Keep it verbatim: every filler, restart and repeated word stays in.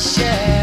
share.